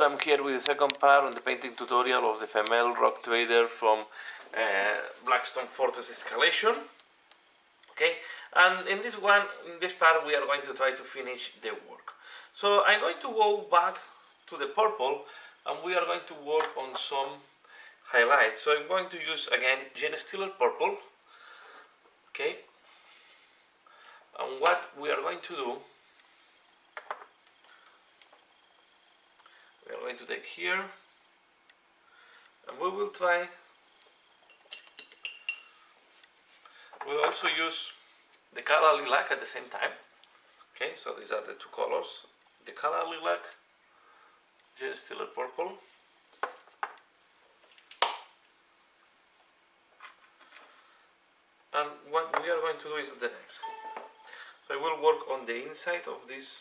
episode. I'm here with the second part on the painting tutorial of the female rock trader from Blackstone Fortress Escalation. Okay, and in this one, in this part, we are going to try to finish the work. So I'm going to go back to the purple, and we are going to work on some highlights. So I'm going to use again Genestealer Purple. Okay, and what we are going to do. We are going to take here, and we will try. We'll also use the Cava Lilac at the same time. Okay, so these are the two colors: the Cava Lilac, Genestealer Purple. And what we are going to do is the next. So I will work on the inside of this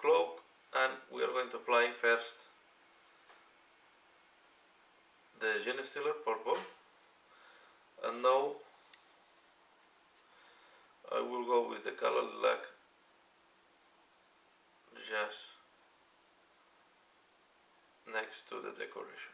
cloak, and we are going to apply first the Genestealer Purple, and now I will go with the Calgar Blue just next to the decoration.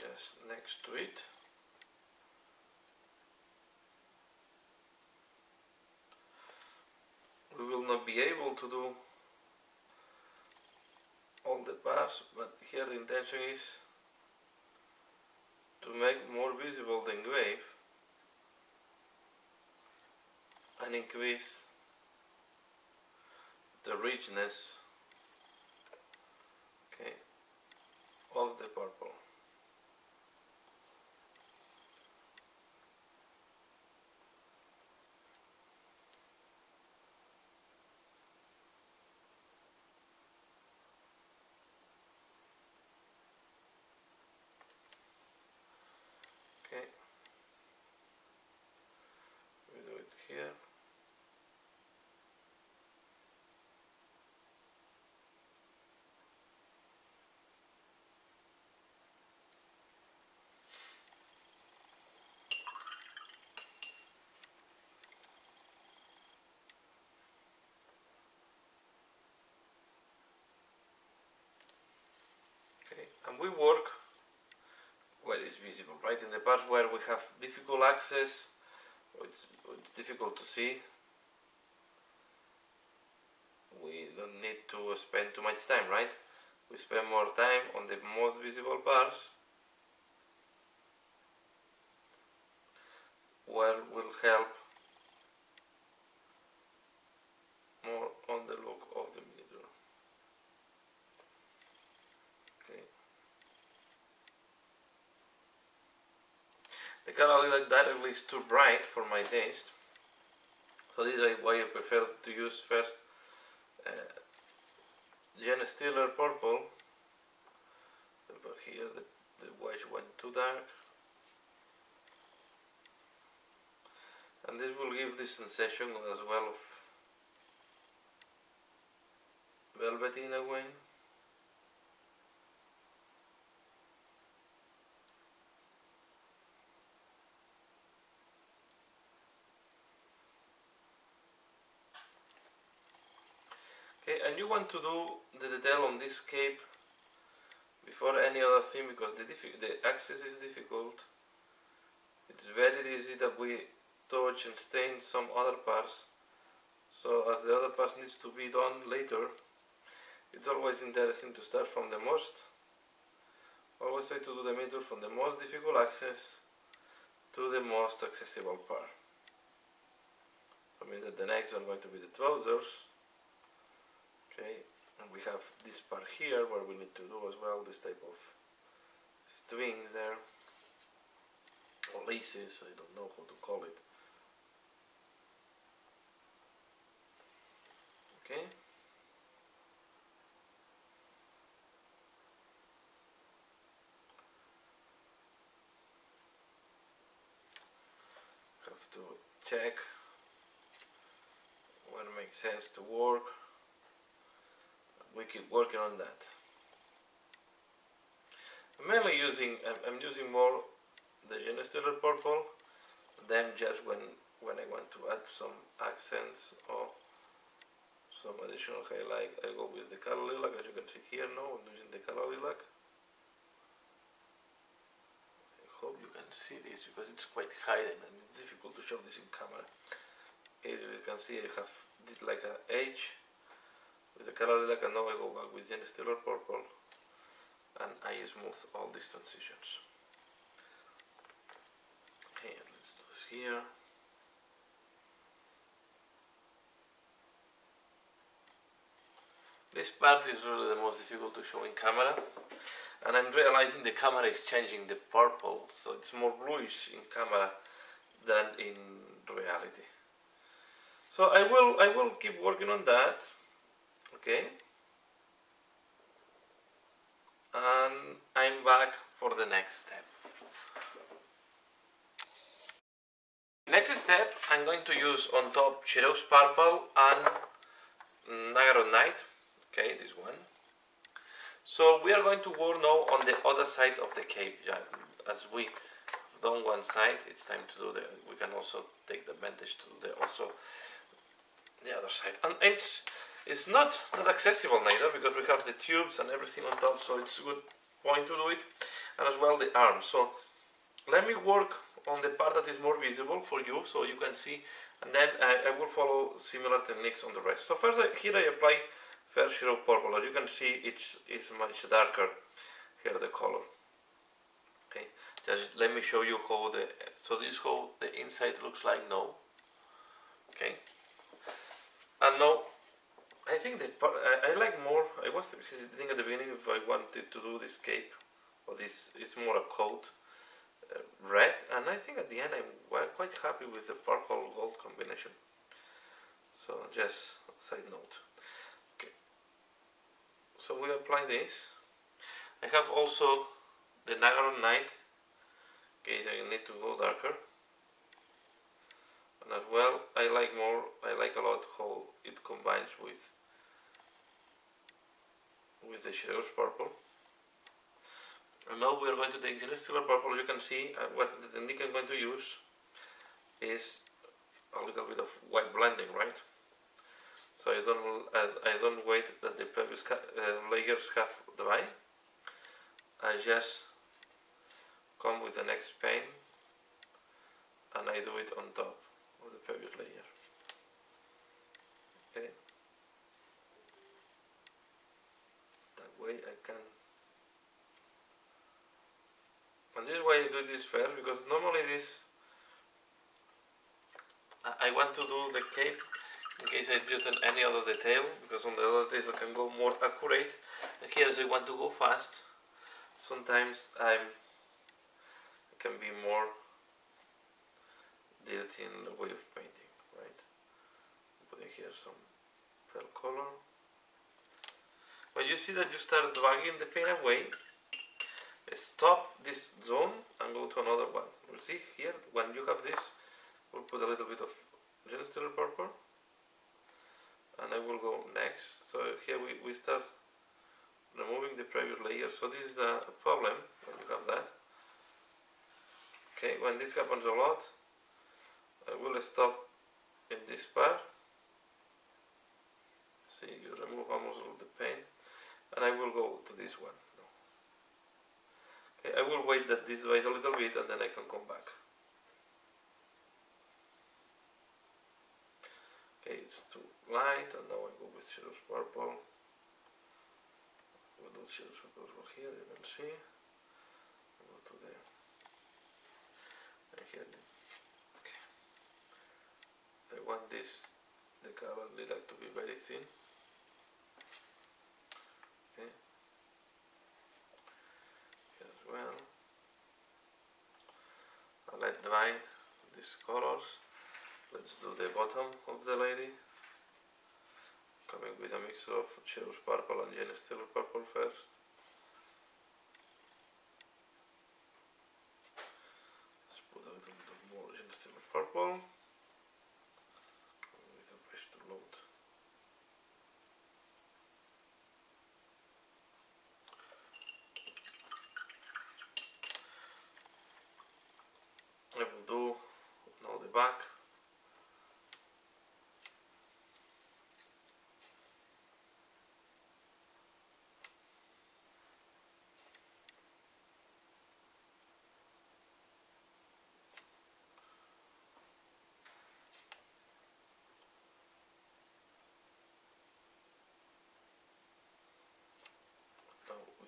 Just next to it, we will not be able to do all the parts, but here the intention is to make more visible the engrave and increase the richness, okay, of the purple. And we work where it's visible, right? In the parts where we have difficult access, it's difficult to see, we don't need to spend too much time, right? We spend more time on the most visible parts, where will help more on the look of the middle. The Calgar Lilac directly is too bright for my taste, so this is why I prefer to use first Genestealer Purple. But here the wash went too dark, and this will give this sensation as well of velvet in a way. And you want to do the detail on this cape before any other thing, because the access is difficult. It's very easy that we touch and stain some other parts, so as the other parts needs to be done later, it's always interesting to start from the most, always try to do the middle, from the most difficult access to the most accessible part. So I mean that the next one going to be the trousers. Okay, and we have this part here where we need to do as well this type of strings there, or laces, I don't know how to call it. Okay. check what makes sense to work. We keep working on that. I'm using more the Genestealer Purple than just when I want to add some accents or some additional highlight. I go with the Cava Lilac, as you can see here now. I'm using the Cava Lilac. I hope you can see this because it's quite hidden and it's difficult to show this in camera. As you can see, I have did like an H with the Cava Lilac, and now I go back with Genestealer Purple and I smooth all these transitions. Okay, let's do this here. This part is really the most difficult to show in camera, and I'm realizing the camera is changing the purple, so it's more bluish in camera than in reality. So I will keep working on that, okay? And I'm back for the next step. Next step, I'm going to use on top Shyros Purple and Nagaroth Night. Okay, this one. So we are going to work now on the other side of the cape. As we have done one side, it's time to do the. We can also take the advantage to do the also the other side. And it's not accessible neither because we have the tubes and everything on top. So it's a good point to do it, and as well the arm. So let me work on the part that is more visible for you, so you can see. And then I will follow similar techniques on the rest. So first, here I apply. First Shyros Purple, as you can see, it's much darker here the color. Okay, just let me show you how the this is how the inside looks like now. Okay, and now I think the I like more. I was thinking at the beginning if I wanted to do this cape or this. It's more a coat red, and I think at the end I'm quite happy with the purple gold combination. So just side note. So we apply this. I have also the Nagaroth Night, in case I need to go darker. And as well, I like a lot how it combines with the Shyros Purple. And now we are going to take Genestealer Purple. You can see what the technique I'm going to use is a little bit of white blending, right? So I don't wait that the previous layers have dry. I just come with the next paint and I do it on top of the previous layer. Okay. That way I can. And this is why I do this first, because normally this I want to do the cape. In case I've written any other detail, because on the other details I can go more accurate. And here, as I want to go fast, sometimes I can be more dirty in the way of painting, right? Putting here some pale color. When you see that you start dragging the paint away, stop this zone and go to another one. We'll see here, when you have this, we'll put a little bit of Genestealer Purple. And I will go next. So here we start removing the previous layer. So this is the problem when you have that. Okay, when this happens a lot, I will stop in this part. See, you remove almost all the paint, and I will go to this one. Okay, I will wait that this dries a little bit, and then I can come back. Okay, it's too light, and now I go with Shyros Purple. We'll do Shyros Purple over here, you can see. Go to the. And here. Okay. I want this, the Calgar Lilac, to be very thin. Okay. Here as well. I'll let dry these colors. Let's do the bottom of the lady. Coming with a mix of Shyros Purple and Genestealer Purple first. Let's put a little bit more Genestealer Purple.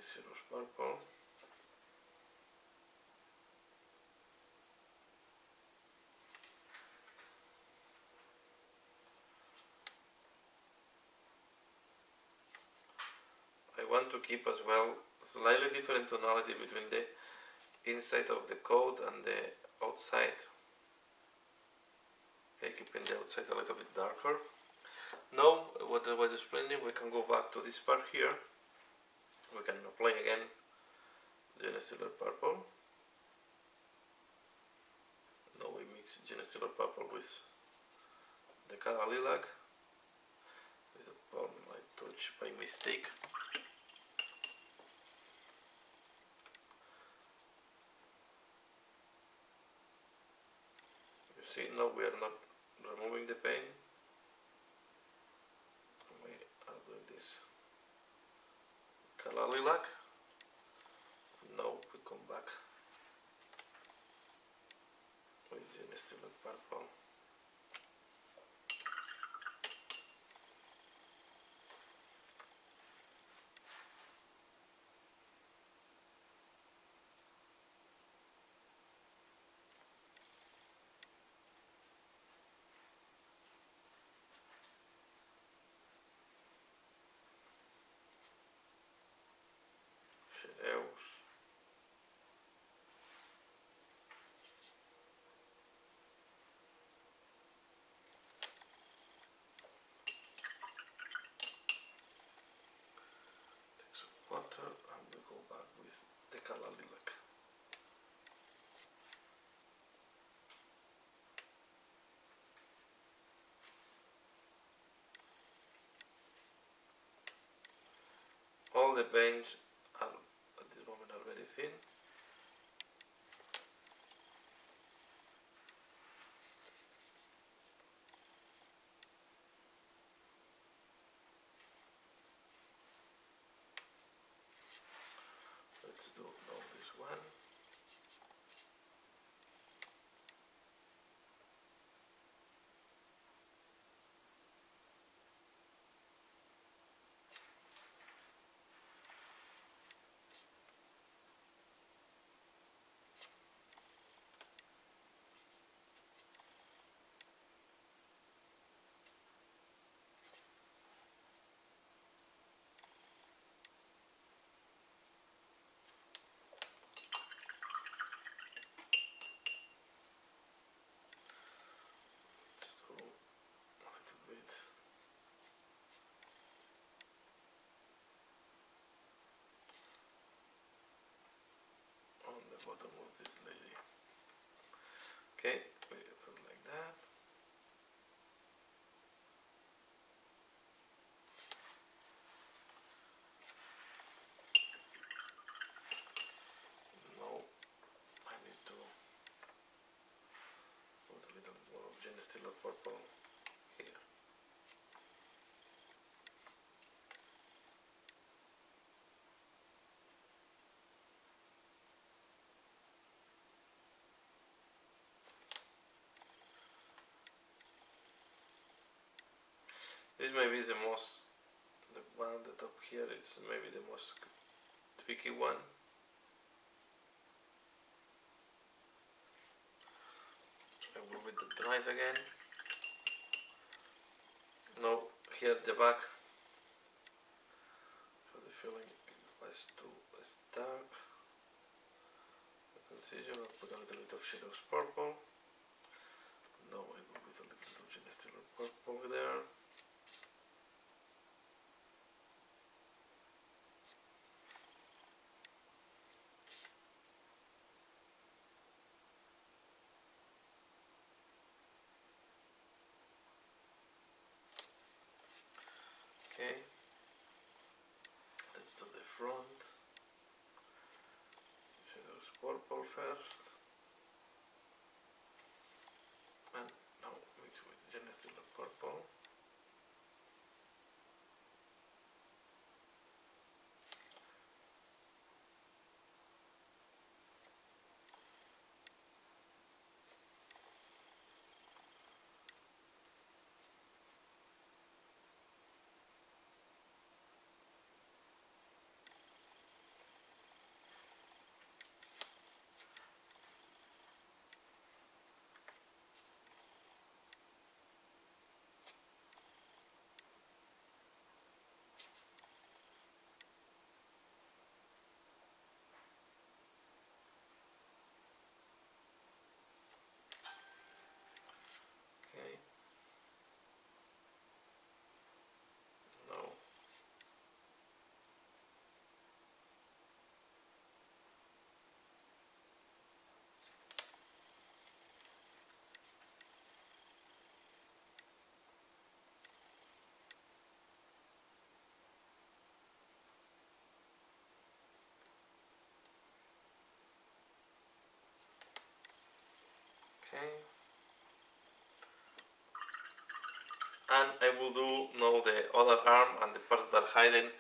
is Shyros Purple. I want to keep as well slightly different tonality between the inside of the coat and the outside. Okay, keeping the outside a little bit darker. Now, what I was explaining, we can go back to this part here. We can apply again Genestealer Purple. Now we mix Genestealer Purple with the Cava Lilac. This is a palm I touched by mistake. You see, now we are not removing the paint. Cala Lilac. Now we come back with Genestealer Purple. And we go back with the Cala Lilac. All the paints are at this moment are very thin. Bottom of this lady. Okay, we put it like that. Now I need to put a little more of Genestealer Purple here. This may be the most, the one at the top here is maybe the most tricky one. I will move it to the right again. Now here at the back, for the feeling it was too stark. The transition, I'll put a little bit of Shyros Purple. Now I will put a little bit of Genestealer Purple there. Let's do the front. Shyros Purple first, and now mix with Genestealer Purple. Okay. And I will do now the other arm and the parts that are hidden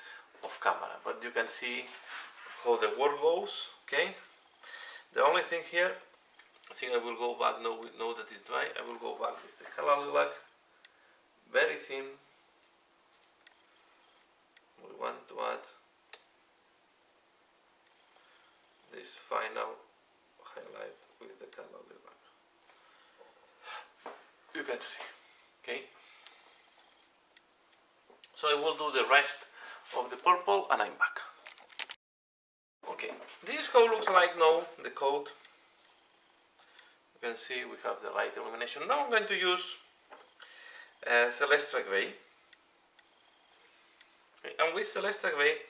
off camera, but you can see how the work goes. Okay. The only thing here, I think I will go back now that it's dry. I will go back with the Calgar Lilac, very thin. We want to add this final highlight with the Calgar Lilac. You can see, okay. So I will do the rest of the purple and I'm back. Okay, this is how it looks like now, the coat. You can see we have the light illumination. Now I'm going to use Celeste Gray. Okay, and with Celeste Gray,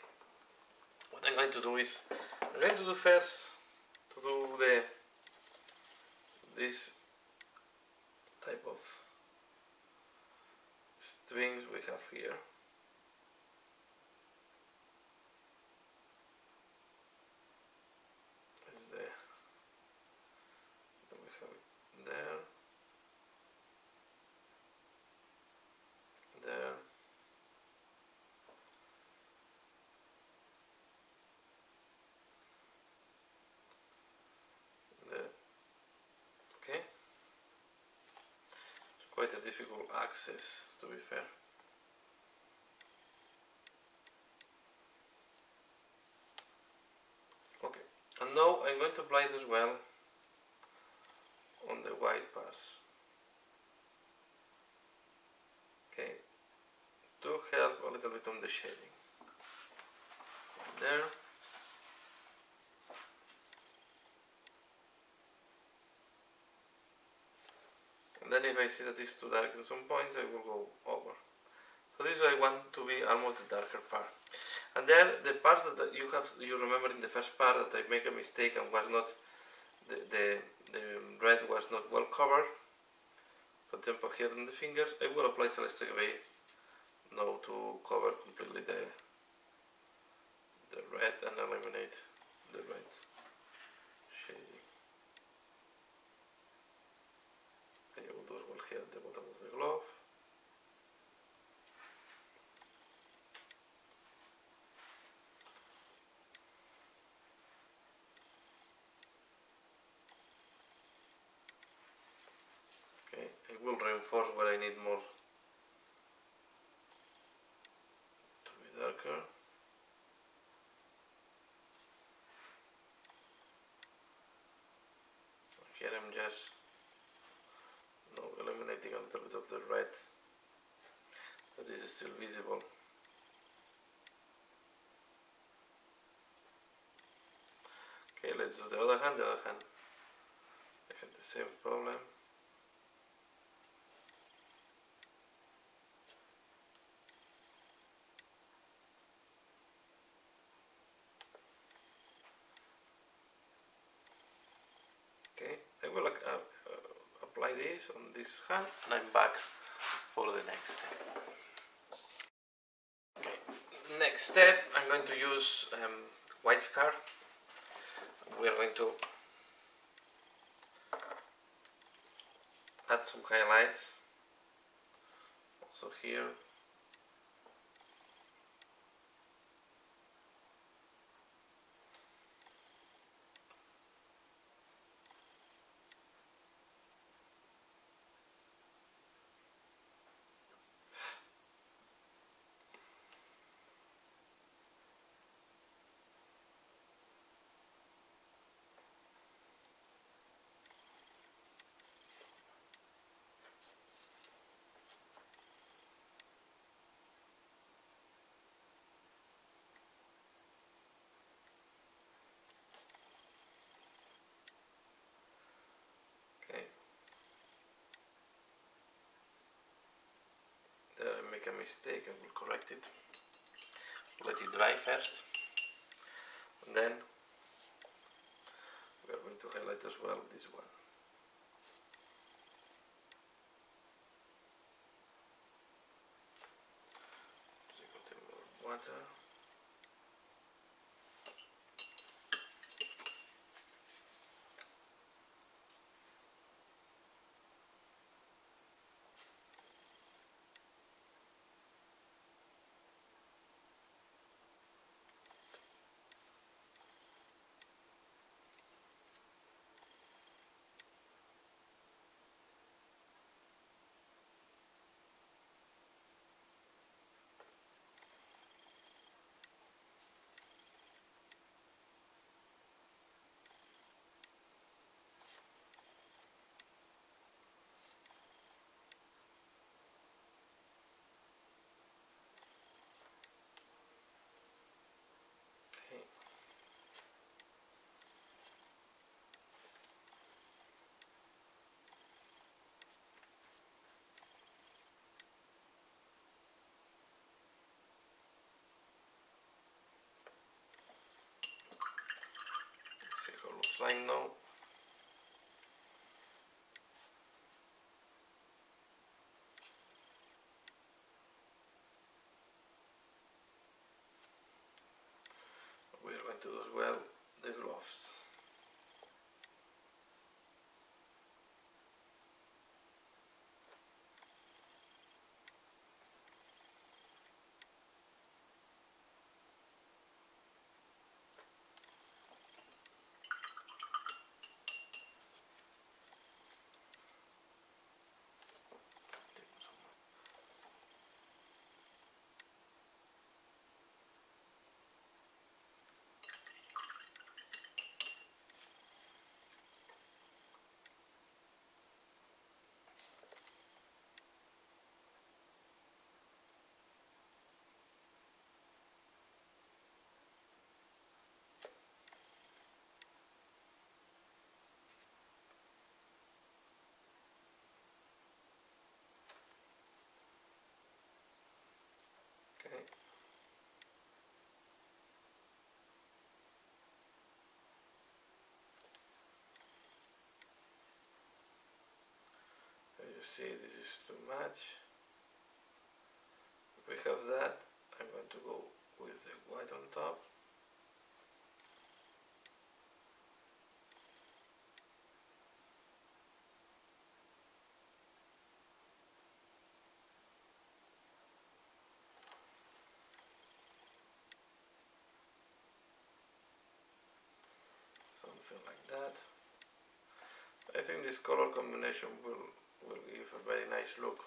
what I'm going to do is, I'm going to do first, to do this type of strings we have here. Quite a difficult access, to be fair. Okay, and now I'm going to apply it as well on the white parts. Okay, to help a little bit on the shading. There. Then if I see that it's too dark at some points, I will go over. So this is what I want to be almost the darker part. And then the parts that you remember in the first part that I make a mistake and was not, the red was not well covered. For example, here on the fingers, I will apply Celeste Gray now to cover completely the red and eliminate the red shading. At the bottom of the glove, okay, I will reinforce where I need more to be darker. Here I'm just eliminating a little bit of the red, but this is still visible. Okay, let's do the other hand. The other hand, I had the same problem. On this hand, and I'm back for the next step. Okay, next step, I'm going to use white scar. We are going to add some highlights also here. A mistake, I will correct it. Let it dry first, and then we are going to highlight as well this one. So got a little water. fine though. We're going to do as well the gloves. See, this is too much. If we have that, I'm going to go with the white on top. Something like that. I think this color combination will give a very nice look.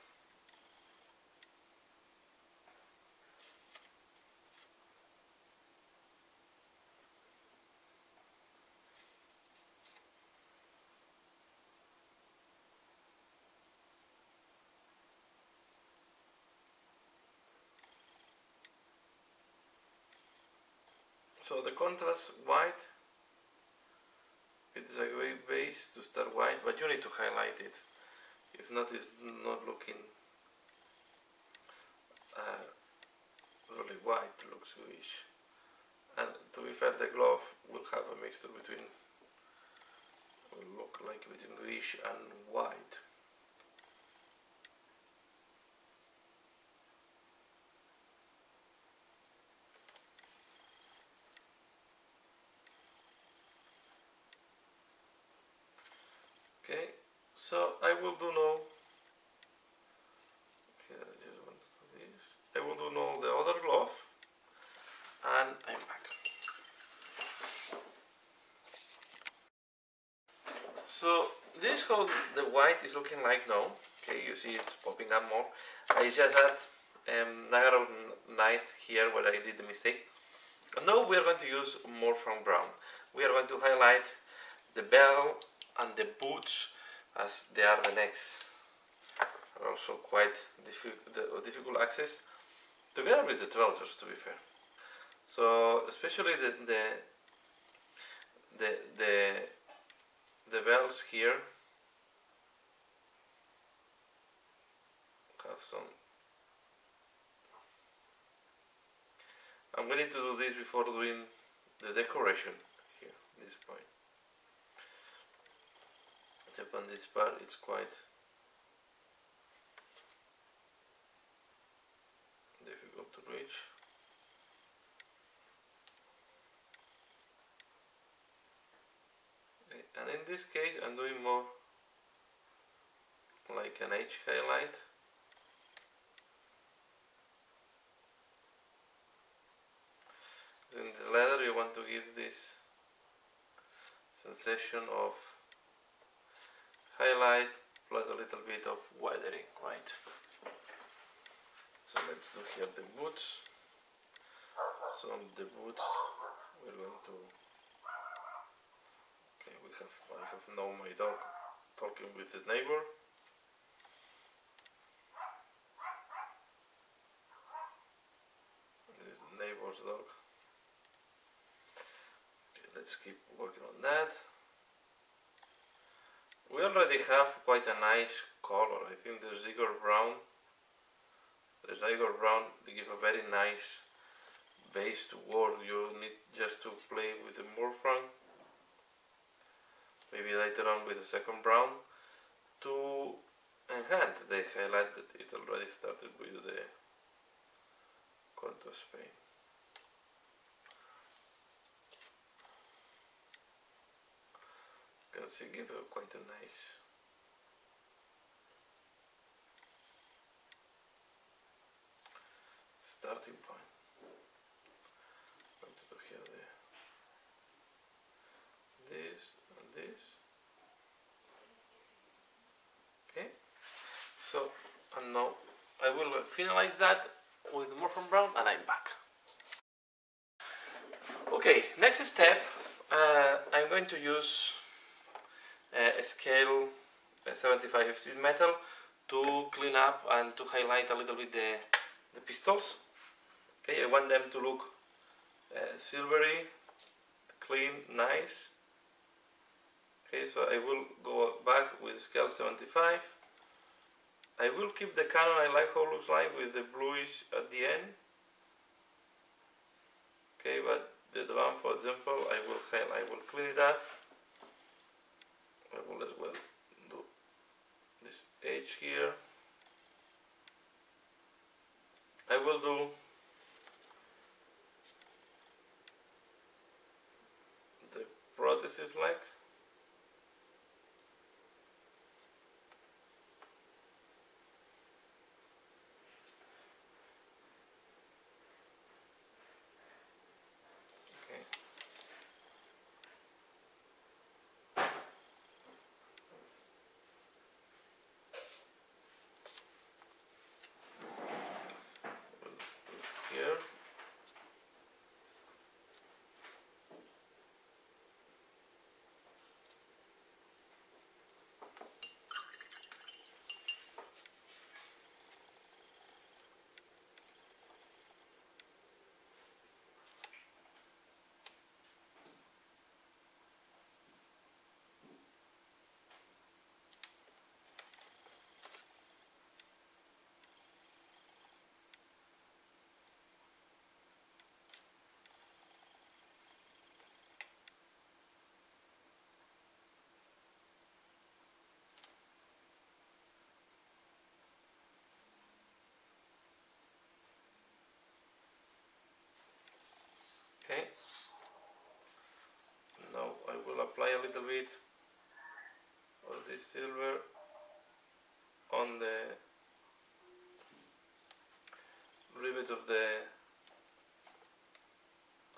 So the contrast white, it's a great base to start white, but you need to highlight it. If not, it's not looking really white, looks greyish. And to be fair, the glove will have a mixture between, will look like between greyish and white. So I will do now. Okay, I just want to do this. I will do now the other glove, and I'm back. So this is how the white is looking like now. Okay, you see it's popping up more. I just add Nagaroth Night here where I did the mistake. And now we are going to use Morphron Brown. We are going to highlight the bell and the boots, as they are the next, are also quite difficult access, together with the trousers, to be fair. So especially the bells here have some. I'm going to do this before doing the decoration here. At this point. Upon this part, it's quite difficult to reach. And in this case, I'm doing more like an H highlight. In the leather, you want to give this sensation of highlight plus a little bit of weathering, right? So let's do here the boots. So on the boots, we're going to. Okay, I have now my dog talking with the neighbor. This is the neighbor's dog. Okay, let's keep working on that. We already have quite a nice color. I think the Zygor Brown, they give a very nice base to work. You need just to play with the Morphron maybe later on with the second brown, to enhance the highlight that it already started with the Contour Spain. You can see give it quite a nice starting point. I'm going to do here this and this. Okay, so and now I will finalize that with Morphron Brown and I'm back. Okay, next step, I'm going to use Scale 75 FC metal to clean up and to highlight a little bit the pistols. Okay, I want them to look silvery, clean, nice. Okay, so I will go back with Scale 75. I will keep the cannon, I like how it looks like, with the bluish at the end. Okay, but the drum, for example, I will clean it up. I will as well do this edge here. I will do the prosthesis like. Okay, now I will apply a little bit of this silver on the rivet of the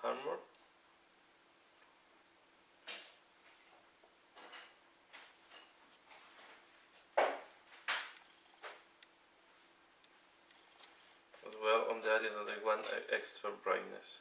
armor. As well on the areas that I want extra brightness.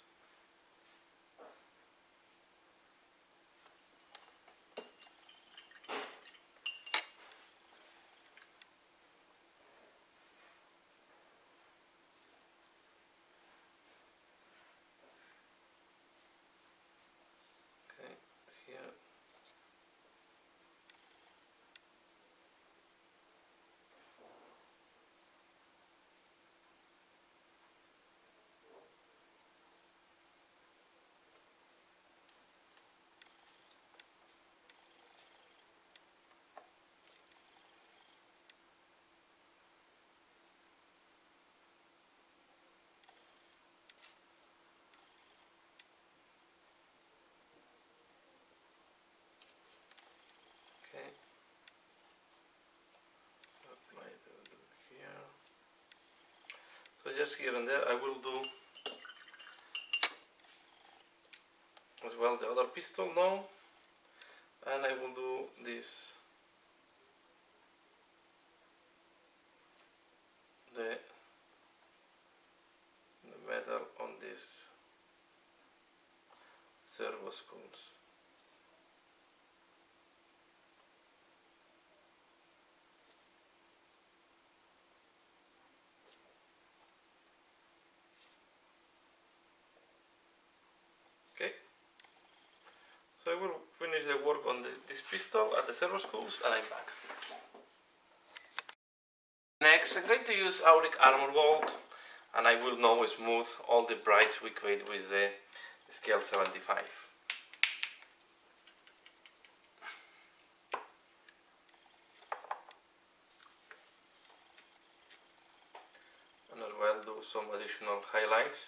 Just here and there, I will do as well the other pistol now, and I will do this, the metal on this servo schools. So I will finish the work on this pistol at the servo schools and I'm back. Next, I'm going to use Auric Armor Gold and I will now smooth all the brights we create with the Scale 75. some additional highlights,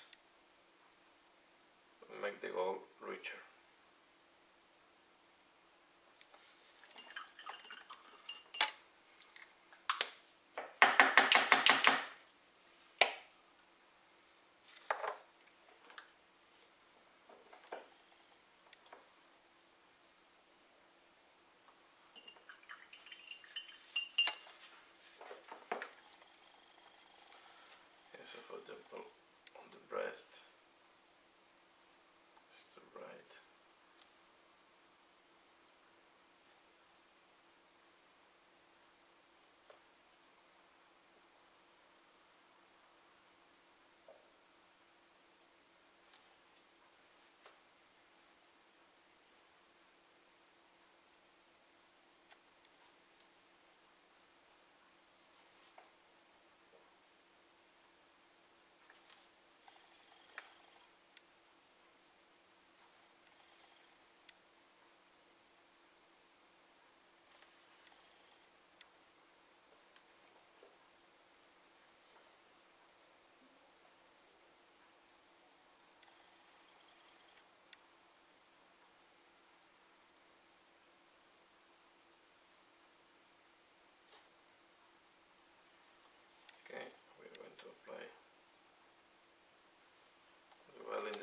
make the goal richer. So for example, on the breast, it's too bright.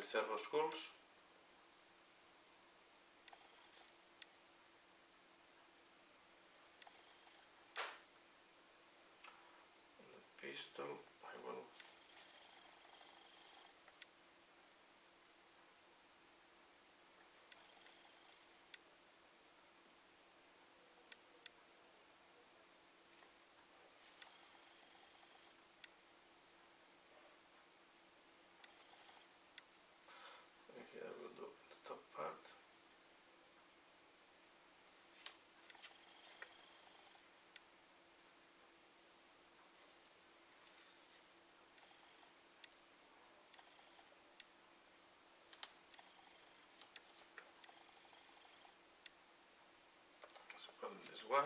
Servo schools. The pistol, I will one.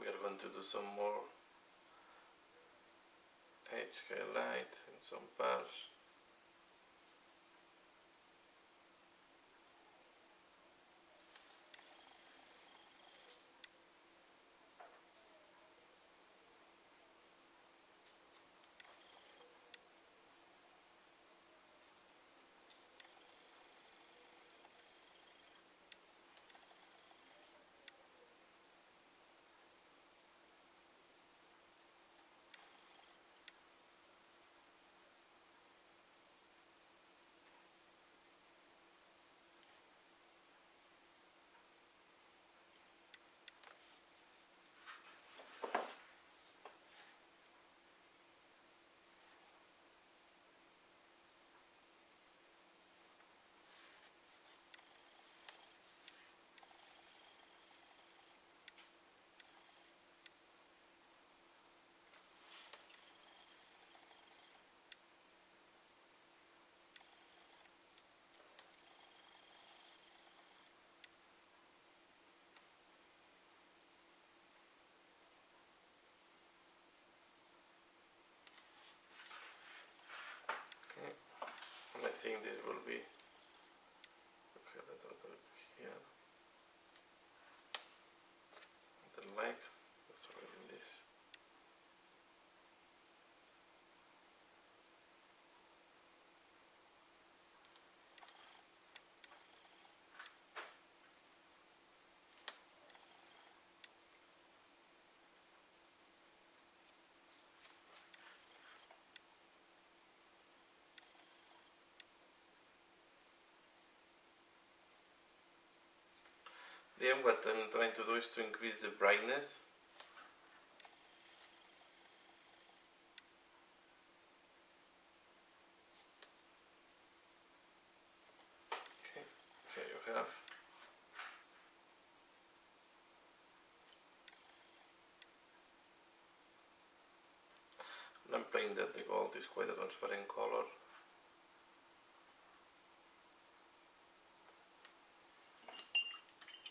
We are going to do some more edge highlight in some parts. I think this will be okay. Let us look here. The leg. Let's put in this. Then what I'm trying to do is to increase the brightness. Okay, here you have. And I'm playing knowing that the gold is quite a transparent color.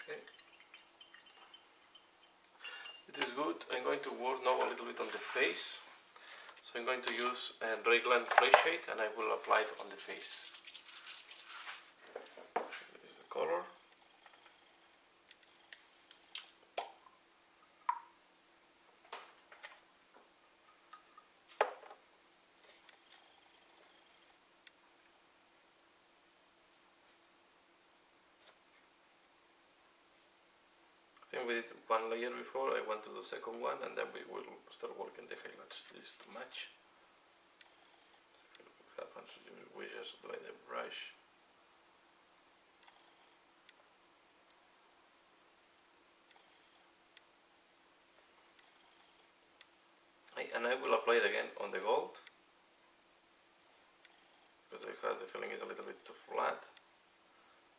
Okay. It is good. I'm going to work now a little bit on the face. So I'm going to use Reikland Fleshshade and I will apply it on the face. This is the color. I think we did one layer before, I want to do the second one and then we will start working the highlights. This is too much. What happens if we just do it with the brush? And I will apply it again on the gold, because I have the feeling it's a little bit too flat,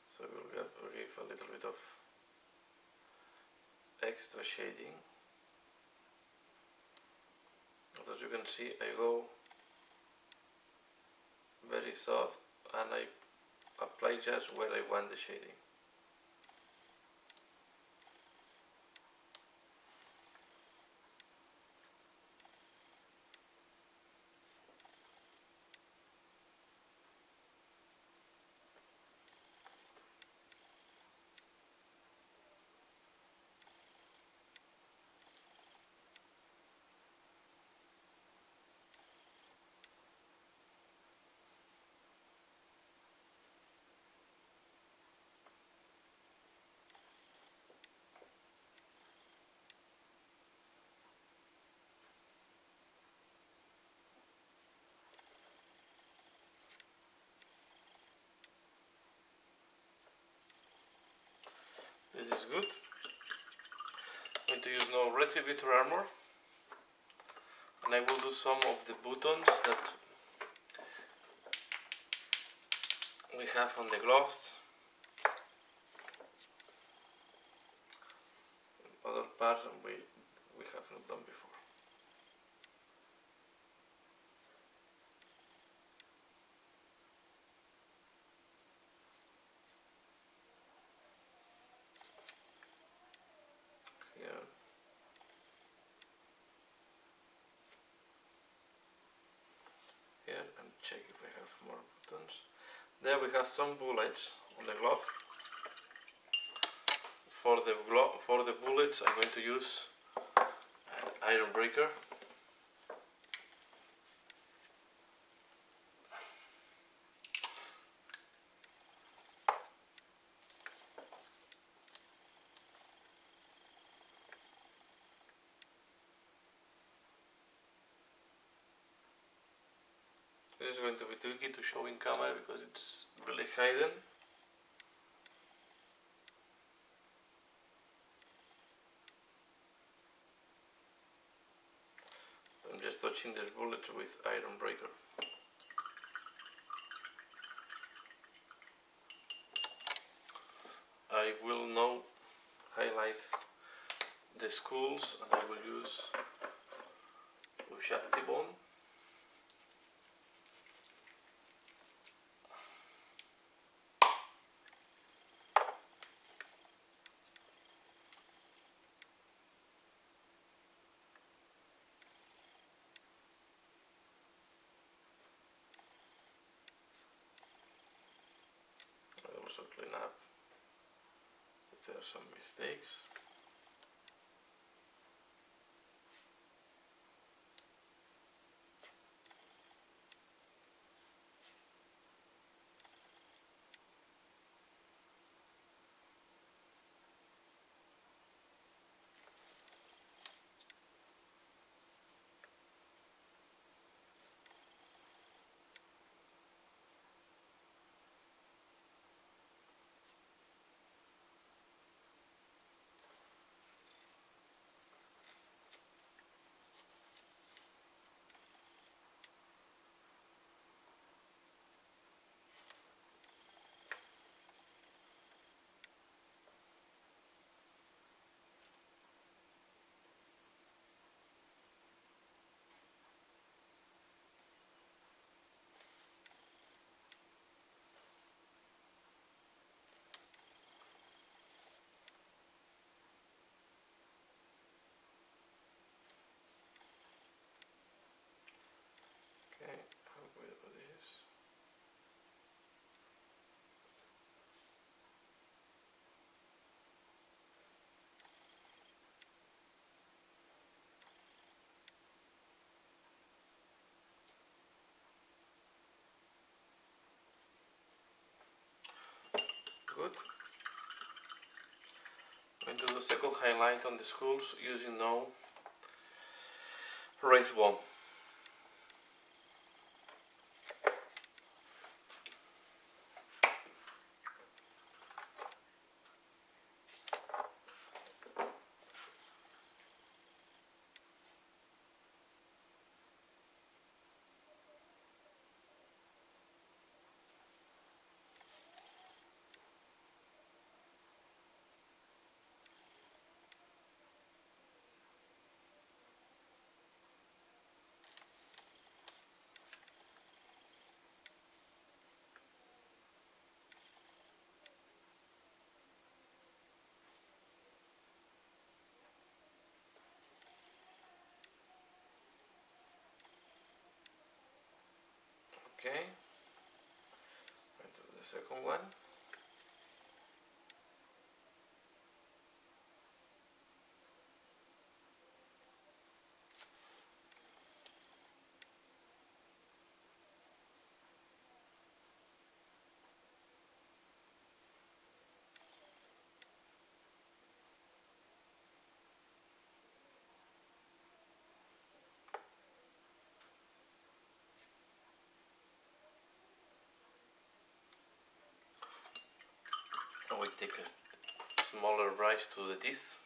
so we will give a little bit of extra shading. As you can see, I go very soft and I apply just where I want the shading. This is good. I'm going to use now Retributor Armor and I will do some of the buttons that we have on the gloves, other parts we have not done before. Check if we have more buttons. There we have some bullets on the glove. For the bullets I'm going to use Ironbreaker. This is going to be tricky to show in camera because it's really hidden. I'm just touching this bullet with Ironbreaker. I will now highlight the skulls and I will use Ushakti Bone. Also clean up if there are some mistakes. Good. I'm going to do the second highlight on the skulls using now Wraith Bomb. Okay, I'll do the second one. We take a smaller brush to the teeth.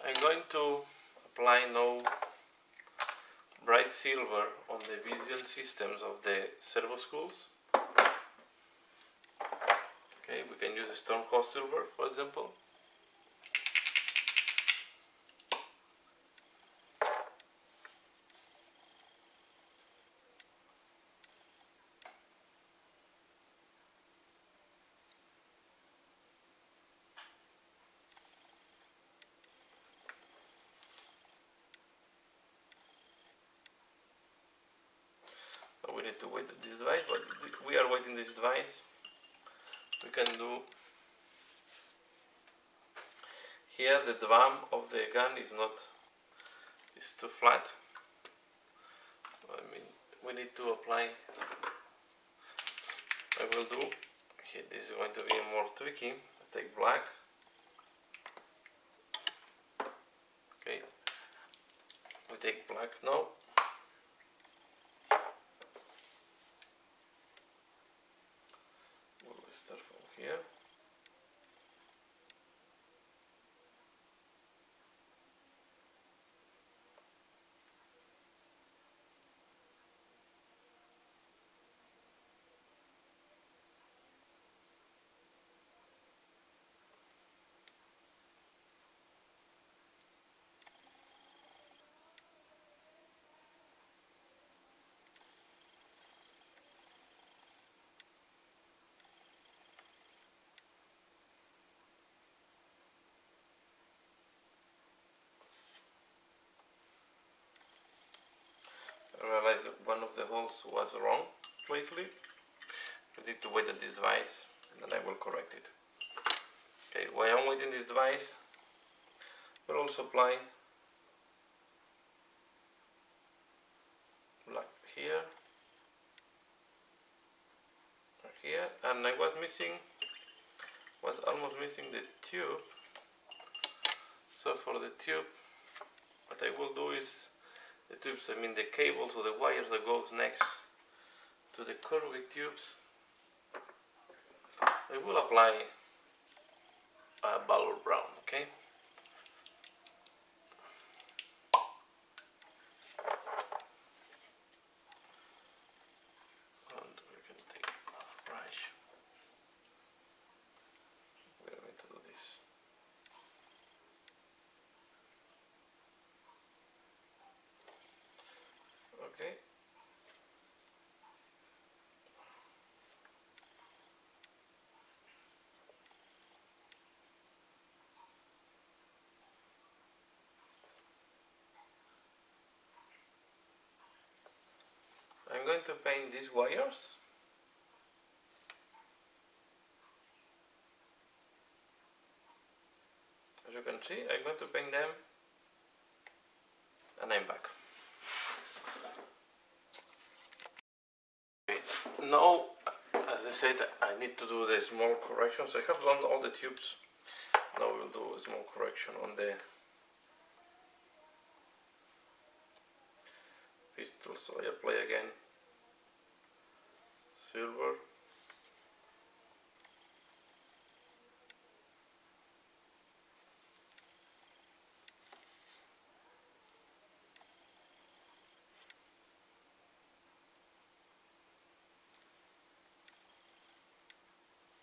I'm going to apply now bright silver on the visual systems of the servo skulls. Okay, we can use Stormcoast Silver, for example. To wait this device, but we are waiting this device. We can do here the drum of the gun is not, it's too flat. I mean, we need to apply. I will do here. This is going to be more tricky. I take black. Okay, we take black now. Start from here. One of the holes was wrong, basically. We need to wait at this device and then I will correct it. Okay, while I'm waiting this device, we'll also apply black here and here. And I was almost missing the tube. So for the tube, what I will do is the tubes, I mean the cables or the wires that goes next to the curvy tubes, I will apply Balor Brown, okay? And we can take a brush. We are going to do this. to paint these wires. As you can see, I'm going to paint them and I'm back. Okay. Now, as I said, I need to do the small corrections. I have done all the tubes. Now we'll do a small correction on the pistol, so I apply again silver.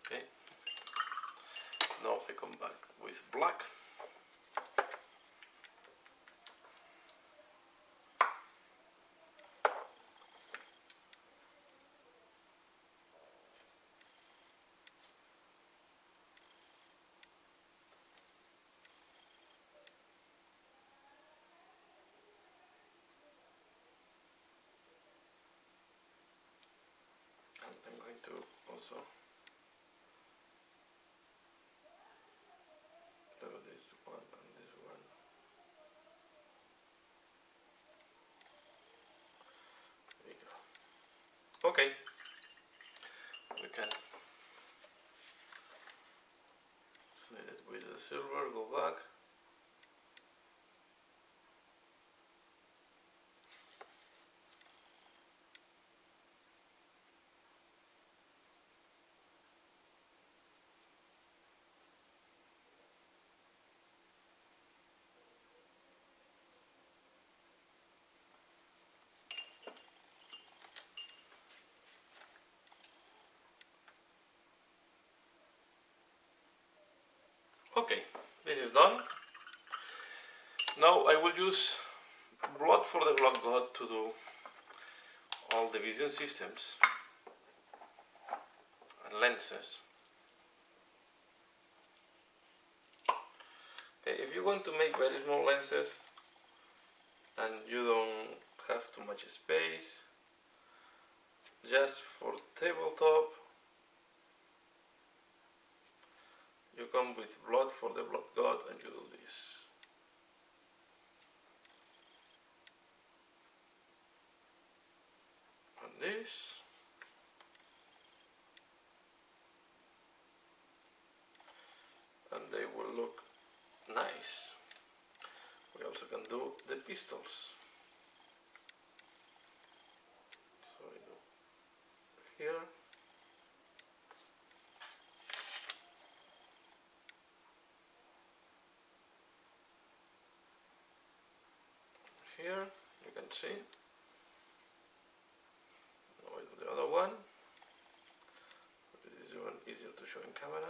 Okay, now I come back with black. Also, do this one and this one. There you go. Okay, we can slide it with the silver, go back. Okay, this is done. Now I will use Blood for the Blood God to do all the vision systems and lenses. Okay, if you're going to make very small lenses and you don't have too much space, just for tabletop, you come with Blood for the Blood God and you do this. And this. And they will look nice. We also can do the pistols. So I do here. Here, you can see. Now I do the other one. This is even easier to show in camera.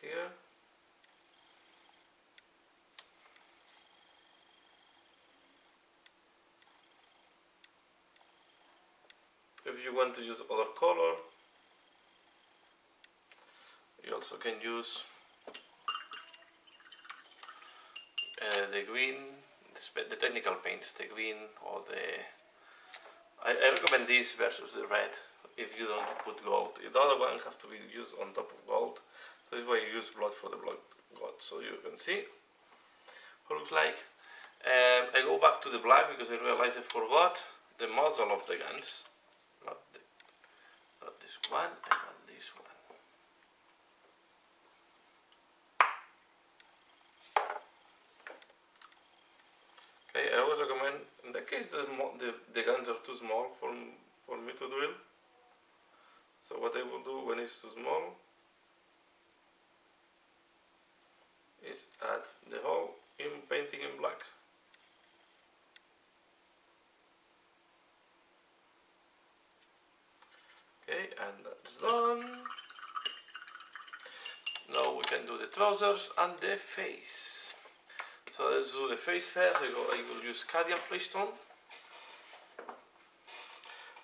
Here. If you want to use other color, you also can use the green, the technical paints, the green or the... I recommend this versus the red if you don't put gold. The other one has to be used on top of gold. So this is why you use Blood for the Blood God. So you can see what it looks like. I go back to the black because I realized I forgot the muzzle of the guns. Not this one, I want this one. I always recommend, in the case that the guns are too small for me to drill. So what I will do when it's too small is add the hole in painting in black. Okay, and that's done. Now we can do the trousers and the face. So let's do the face first. I will use Cadian Fleshtone.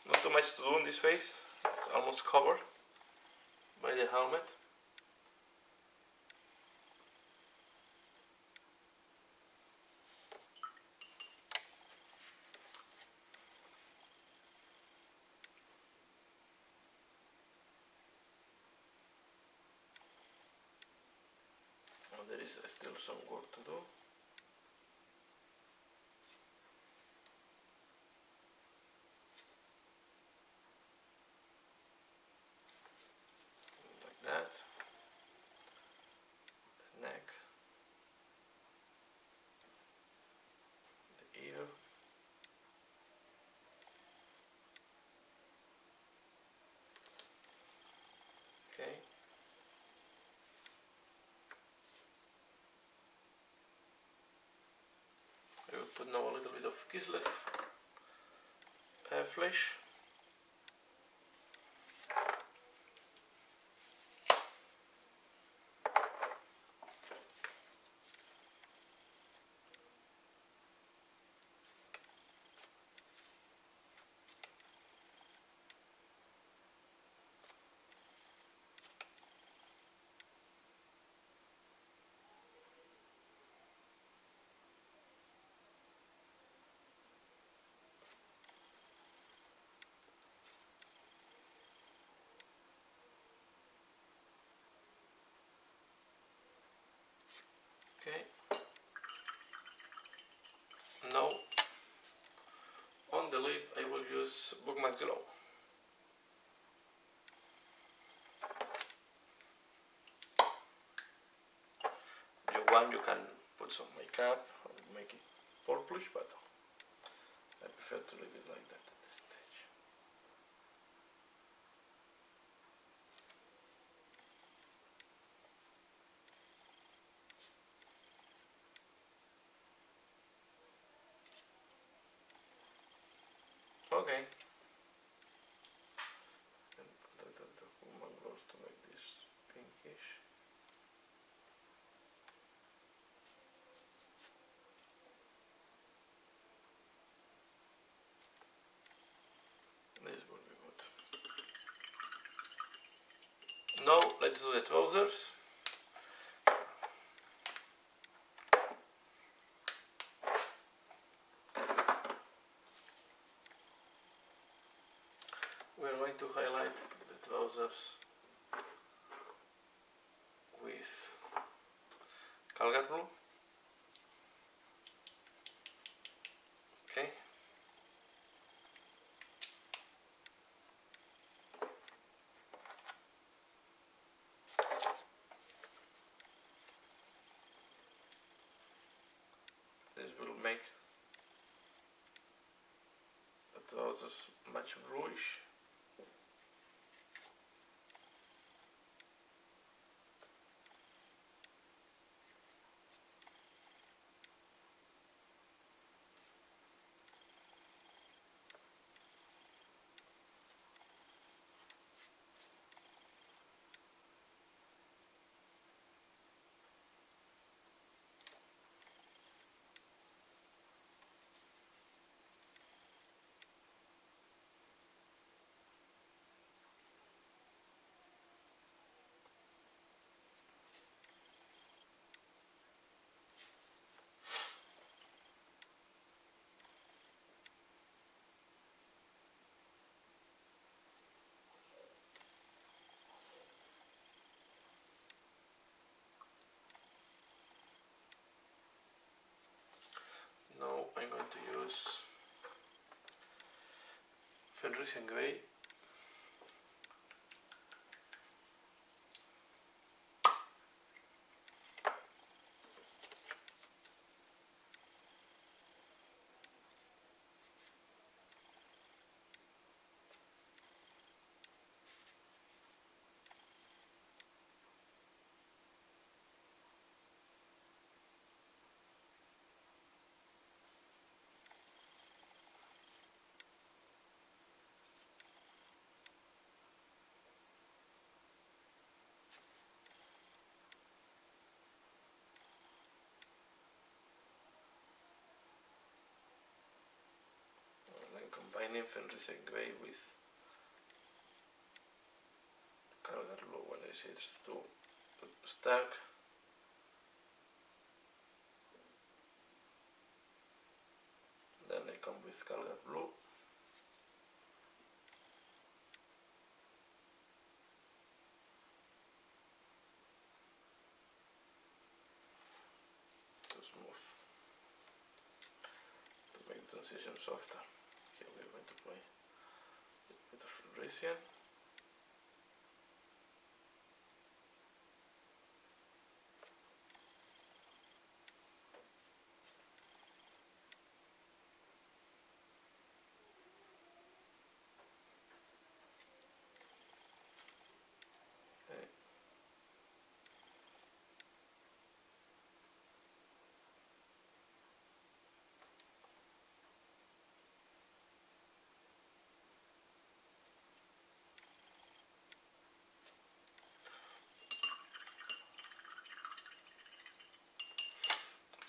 Not too much to do on this face, it's almost covered by the helmet. there is still some work to do. Put now a little bit of Kislev Flesh. Now, on the lid, I will use Bookman Glow. If you want, you can put some makeup and make it purplish, but I prefer to leave it like that. Okay. And put that at the human gloss to make this pinkish. This will be good. Now let's do the trousers. To highlight the trousers with Calgar Blue. Okay. This will make the trousers much bluish. I'm going to use Fenris Gray. Combining Fenris Gray with Calgar Blue, when I say it's too stark. Then I come with Calgar Blue. transitions after. Here we are going to play a little bit of Fenrisian.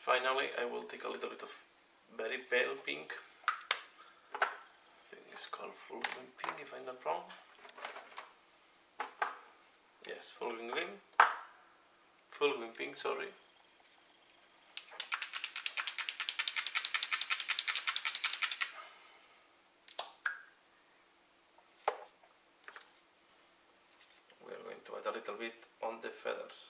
Finally, I will take a little bit of very pale pink. I think it's called Fulgrim Pink, if I'm not wrong. Yes, Fulgrim Pink, sorry. We are going to add a little bit on the feathers.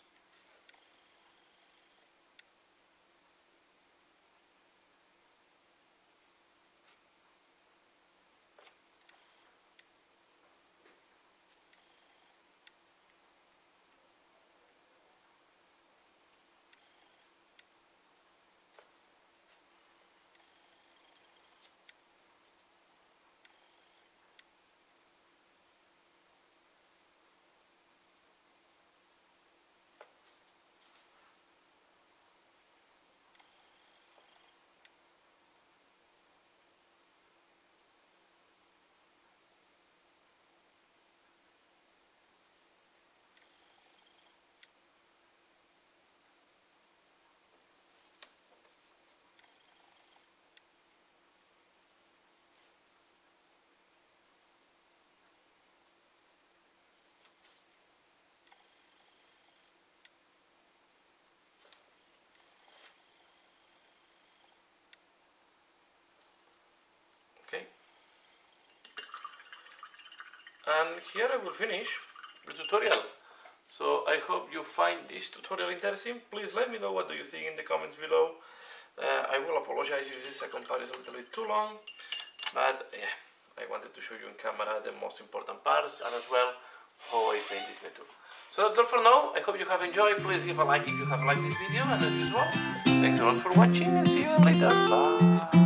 And here I will finish the tutorial. So I hope you find this tutorial interesting. Please let me know what do you think in the comments below. I will apologize if this is a comparison a little bit too long, but yeah, I wanted to show you in camera the most important parts and as well how I paint this tattoo. So that's all for now. I hope you have enjoyed. Please give a like if you have liked this video, and as usual, thanks a lot for watching and see you later. Bye.